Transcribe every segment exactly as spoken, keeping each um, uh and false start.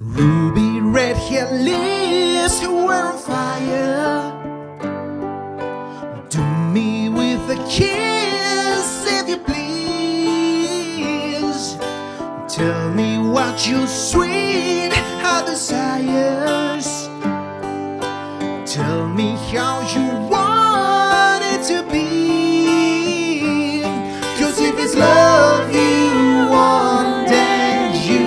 Ruby red hair lips, you were on fire. Do me with a kiss if you please. Tell me what your sweet heart desires. Tell me how you want it to be. Cause if it's love you want, then you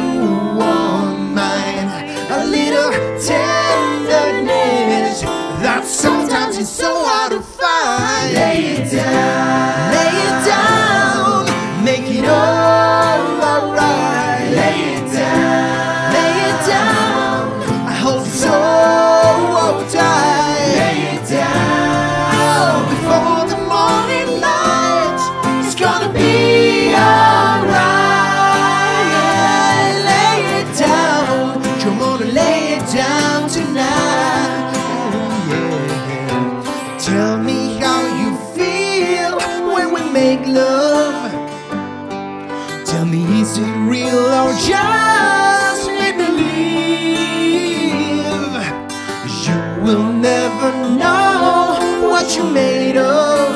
want mine. A little tenderness that sometimes is so hard to find. Lay it down, lay it down, make it all alright. Lay it down, lay it down, I hold you so tight. Tell me how you feel when we make love. Tell me, is it real or just make believe? You will never know what you're made of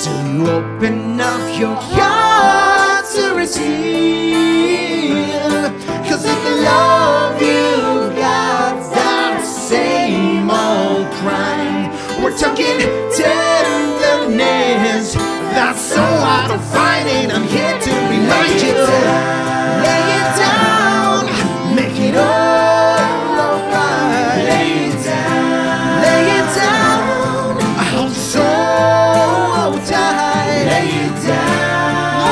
till you open up your heart to receive. Cause if the love you got that same old crime, we're talking tenderness that's so hard to find, and I'm here to remind you. Lay it down, make it all alright. Lay it down, lay it down, I hold you so tight. Lay it down, oh,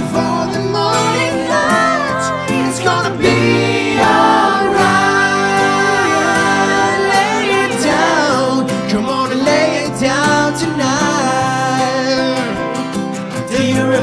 before the morning light, it's gonna be alright.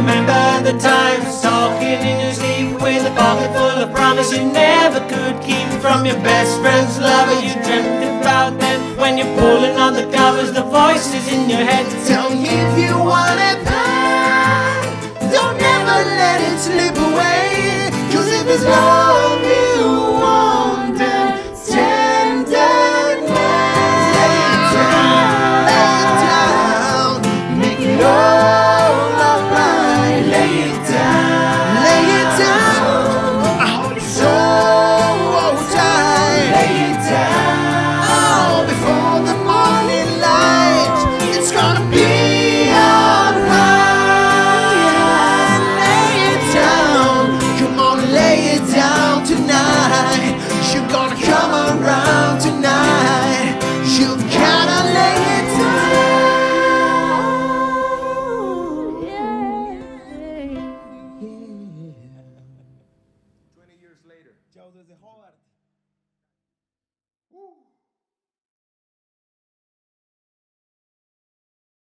Remember the times talking in your sleep with a pocket full of promise you never could keep from your best friend's lover. You dreamt about them when you're pulling on the covers, the voices in your head. Tell me if you want it back, don't ever let it slip away. Cause if it's love